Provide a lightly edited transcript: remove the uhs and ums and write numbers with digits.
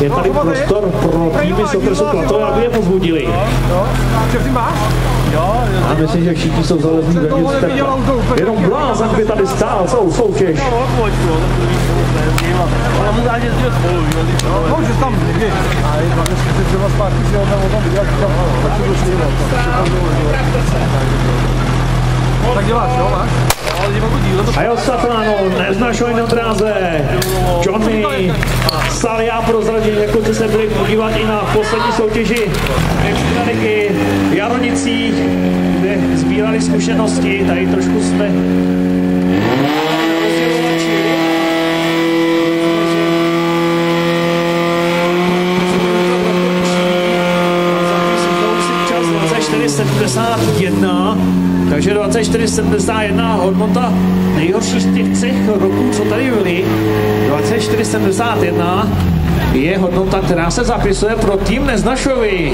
Je tady prostor pro týmy z okresu Platov, aby je pozbudili. A myslím, že všichni jsou zalezní vevnitř tepla. Jenom blázen by tady stál celou soutěž. Tak děláš, jo, máš? A je ostatáno, Neznašov na dráze. Johnny Salia prozradil, jako jste se byli podívat i na poslední soutěži extraligy v Jaronicích, kde sbírali zkušenosti. Tady trošku jsme... Takže 24,71 hodnota nejhorší z těch třech roků, co tady byly. 24,71 je hodnota, která se zapisuje pro tým Neznašovi.